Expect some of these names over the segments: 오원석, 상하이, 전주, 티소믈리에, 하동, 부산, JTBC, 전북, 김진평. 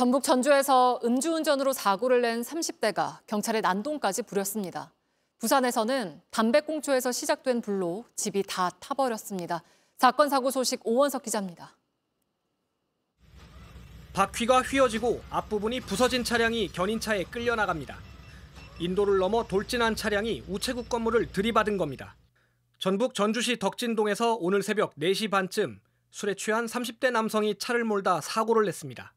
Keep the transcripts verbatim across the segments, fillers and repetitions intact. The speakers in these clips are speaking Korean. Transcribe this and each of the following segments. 전북 전주에서 음주운전으로 사고를 낸 삼십 대가 경찰의 난동까지 부렸습니다. 부산에서는 담배꽁초에서 시작된 불로 집이 다 타버렸습니다. 사건 사고 소식 오원석 기자입니다. 바퀴가 휘어지고 앞부분이 부서진 차량이 견인차에 끌려 나갑니다. 인도를 넘어 돌진한 차량이 우체국 건물을 들이받은 겁니다. 전북 전주시 덕진동에서 오늘 새벽 네 시 반쯤 술에 취한 삼십 대 남성이 차를 몰다 사고를 냈습니다.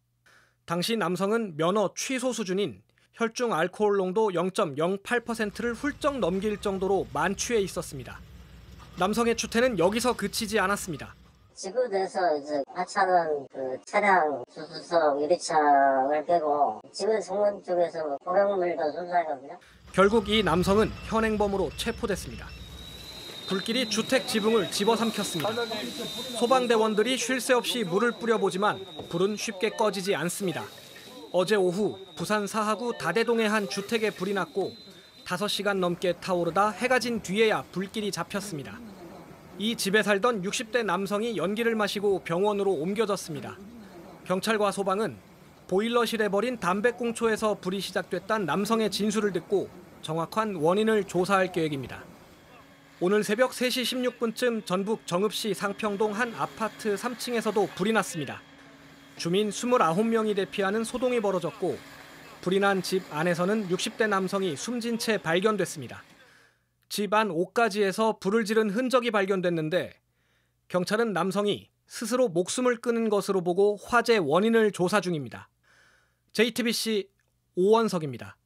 당시 남성은 면허 취소 수준인 혈중 알코올 농도 영 점 영팔 퍼센트를 훌쩍 넘길 정도로 만취해 있었습니다. 남성의 추태는 여기서 그치지 않았습니다. 지구대에서 이제 하차는 그 차량 주수석 유리창을 깨고 지구 정문 쪽에서 고량물도 순사했거든요. 결국 이 남성은 현행범으로 체포됐습니다. 불길이 주택 지붕을 집어삼켰습니다. 소방대원들이 쉴 새 없이 물을 뿌려보지만 불은 쉽게 꺼지지 않습니다. 어제 오후 부산 사하구 다대동의 한 주택에 불이 났고 다섯 시간 넘게 타오르다 해가 진 뒤에야 불길이 잡혔습니다. 이 집에 살던 육십 대 남성이 연기를 마시고 병원으로 옮겨졌습니다. 경찰과 소방은 보일러실에 버린 담배꽁초에서 불이 시작됐다는 남성의 진술을 듣고 정확한 원인을 조사할 계획입니다. 오늘 새벽 세 시 십육 분쯤 전북 정읍시 상평동 한 아파트 삼 층에서도 불이 났습니다. 주민 이십구 명이 대피하는 소동이 벌어졌고 불이 난 집 안에서는 육십 대 남성이 숨진 채 발견됐습니다. 집 안 옥가지에서 불을 지른 흔적이 발견됐는데 경찰은 남성이 스스로 목숨을 끊은 것으로 보고 화재 원인을 조사 중입니다. 제이티비씨 오원석입니다.